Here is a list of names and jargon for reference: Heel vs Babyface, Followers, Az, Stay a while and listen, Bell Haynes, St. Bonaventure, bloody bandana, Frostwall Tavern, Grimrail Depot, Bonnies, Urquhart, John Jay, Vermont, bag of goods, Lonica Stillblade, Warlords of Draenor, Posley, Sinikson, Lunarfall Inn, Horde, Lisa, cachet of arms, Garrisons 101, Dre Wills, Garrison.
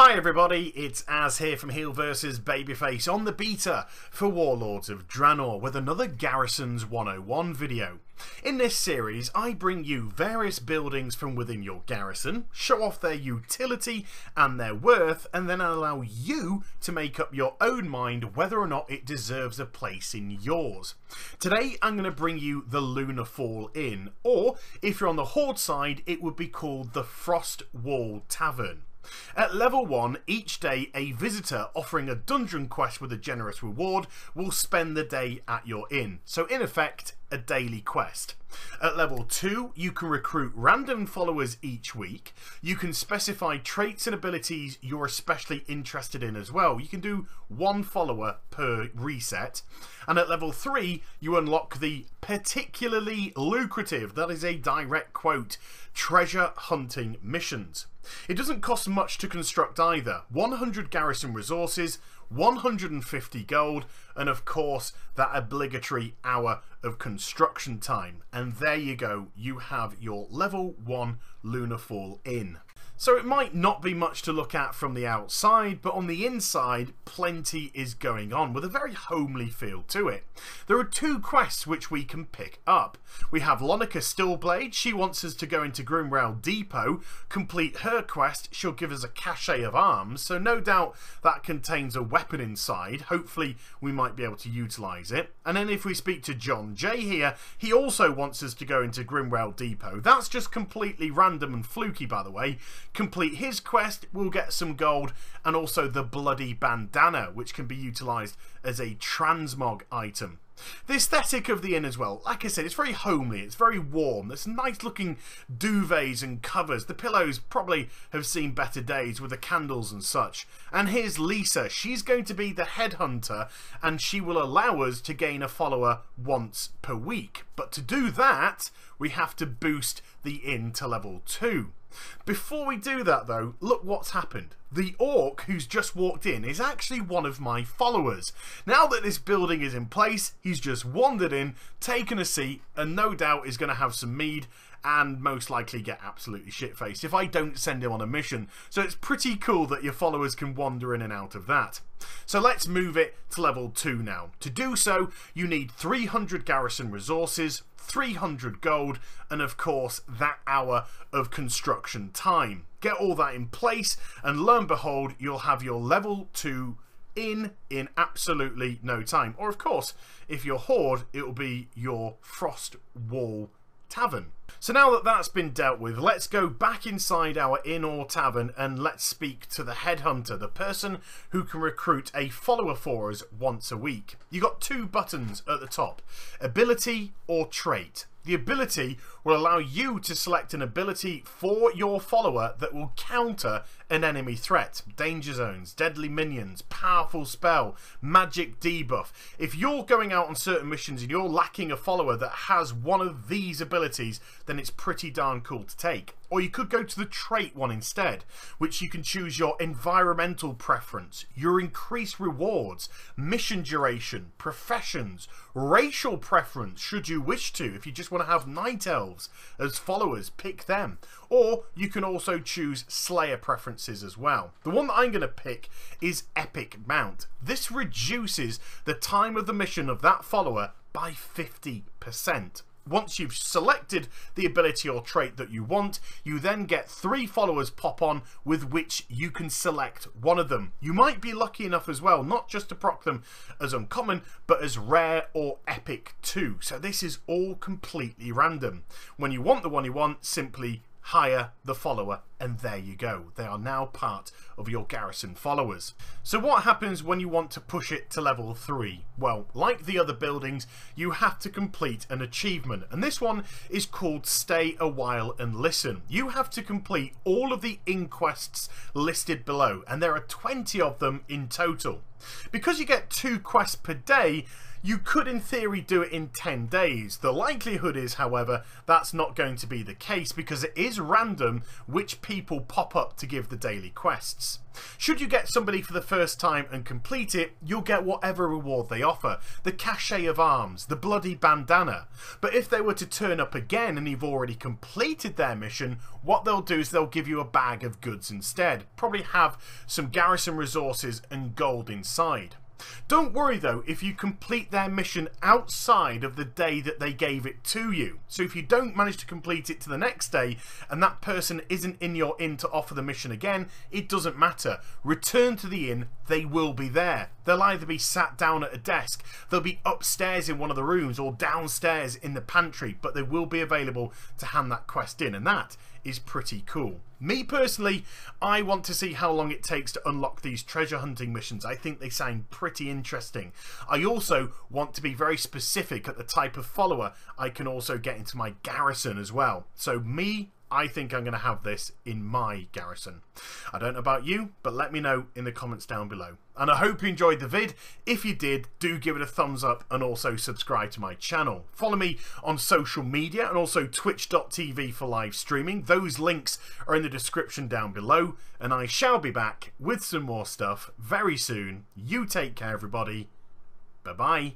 Hi everybody, it's Az here from Heel vs Babyface on the beta for Warlords of Draenor with another Garrisons 101 video. In this series I bring you various buildings from within your garrison, show off their utility and their worth, and then I allow you to make up your own mind whether or not it deserves a place in yours. Today I'm going to bring you the Lunarfall Inn, or if you're on the Horde side it would be called the Frostwall Tavern. At level 1, each day a visitor offering a dungeon quest with a generous reward will spend the day at your inn, so in effect a daily quest. At level 2, you can recruit random followers each week. You can specify traits and abilities you're especially interested in as well. You can do one follower per reset. And at level 3, you unlock the particularly lucrative, that is a direct quote, treasure hunting missions. It doesn't cost much to construct either. 100 garrison resources, 150 gold, and of course that obligatory hour of construction time. And there you go, you have your level 1 Lunarfall Inn. So it might not be much to look at from the outside, but on the inside plenty is going on with a very homely feel to it. There are two quests which we can pick up. We have Lonica Stillblade. She wants us to go into Grimrail Depot, complete her quest. She'll give us a cachet of arms, so no doubt that contains a weapon inside. Hopefully we might be able to utilise it. And then if we speak to John Jay here, he also wants us to go into Grimrail Depot. That's just completely random and fluky, by the way. Complete his quest, we'll get some gold, and also the bloody bandana, which can be utilised as a transmog item. The aesthetic of the inn as well, like I said, it's very homely, it's very warm. There's nice looking duvets and covers. The pillows probably have seen better days with the candles and such. And here's Lisa. She's going to be the headhunter, and she will allow us to gain a follower once per week. But to do that, we have to boost the inn to level 2. Before we do that though, look what's happened. The orc who's just walked in is actually one of my followers. Now that this building is in place, he's just wandered in, taken a seat, and no doubt is going to have some mead and most likely get absolutely shit-faced if I don't send him on a mission. So it's pretty cool that your followers can wander in and out of that. So let's move it to level 2 now. To do so, you need 300 garrison resources, 300 gold, and of course that hour of construction time. Get all that in place and lo and behold, you'll have your level 2 in absolutely no time. Or of course, if you're Horde, it'll be your Frostwall Tavern. So now that that's been dealt with, let's go back inside our inn or tavern and let's speak to the headhunter, the person who can recruit a follower for us once a week. You've got two buttons at the top, ability or trait. The ability will allow you to select an ability for your follower that will counter an enemy threat. Danger zones, deadly minions, powerful spell, magic debuff. If you're going out on certain missions and you're lacking a follower that has one of these abilities, then it's pretty darn cool to take. Or you could go to the trait one instead, which you can choose your environmental preference, your increased rewards, mission duration, professions, racial preference, should you wish to. If you just want to have night elves as followers, pick them. Or you can also choose slayer preferences as well. The one that I'm going to pick is Epic Mount. This reduces the time of the mission of that follower by 50%. Once you've selected the ability or trait that you want, you then get 3 followers pop on with which you can select one of them. You might be lucky enough as well, not just to proc them as uncommon, but as rare or epic too. So this is all completely random. When you want the one you want, simply hire the follower and there you go. They are now part of your garrison followers. So what happens when you want to push it to level 3? Well, like the other buildings, you have to complete an achievement, and this one is called Stay a While and Listen. You have to complete all of the inn quests listed below, and there are 20 of them in total. Because you get 2 quests per day, You could in theory do it in 10 days. The likelihood is, however, that's not going to be the case because it is random which people pop up to give the daily quests. Should you get somebody for the first time and complete it, you'll get whatever reward they offer. The cachet of arms, the bloody bandana. But if they were to turn up again and you've already completed their mission, what they'll do is they'll give you a bag of goods instead. Probably have some garrison resources and gold inside. Don't worry though if you complete their mission outside of the day that they gave it to you. So if you don't manage to complete it to the next day and that person isn't in your inn to offer the mission again, it doesn't matter. Return to the inn, they will be there. They'll either be sat down at a desk, they'll be upstairs in one of the rooms or downstairs in the pantry, but they will be available to hand that quest in, and that is pretty cool. Me personally, I want to see how long it takes to unlock these treasure hunting missions. I think they sound pretty interesting. I also want to be very specific at the type of follower I can also get into my garrison as well. So I think I'm going to have this in my garrison. I don't know about you, but let me know in the comments down below. And I hope you enjoyed the vid. If you did, do give it a thumbs up and also subscribe to my channel. Follow me on social media and also twitch.tv for live streaming. Those links are in the description down below. And I shall be back with some more stuff very soon. You take care, everybody. Bye-bye.